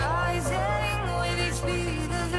Rising with each beat of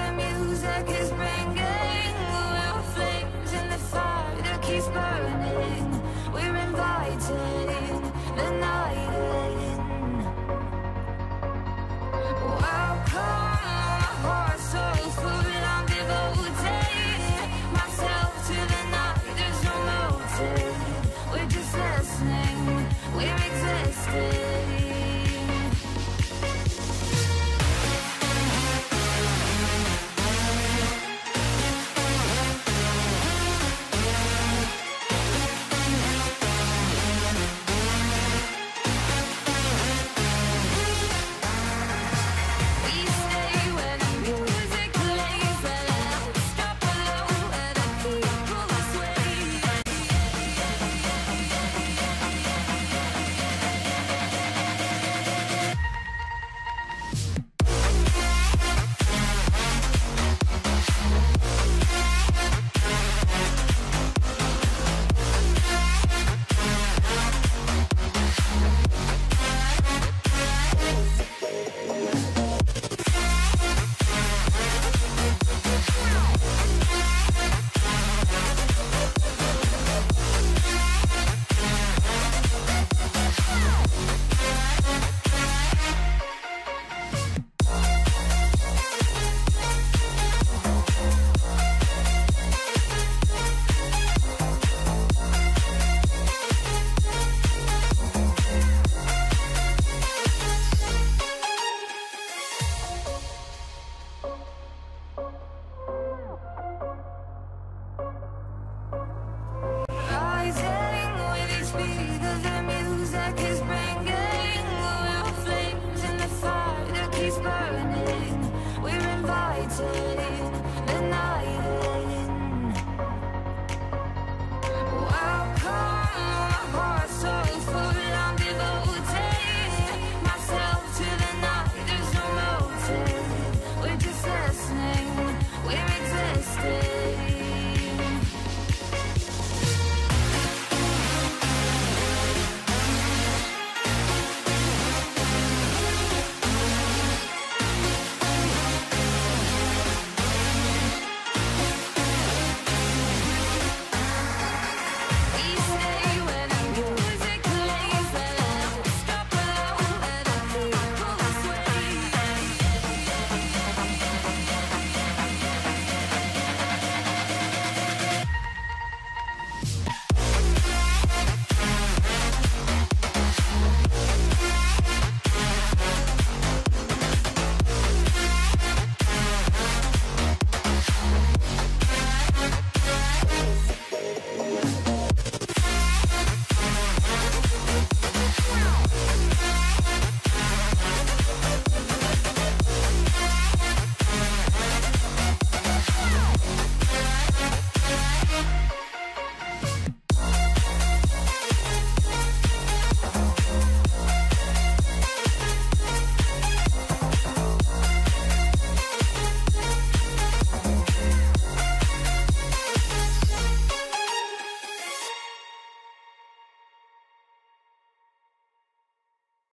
the music is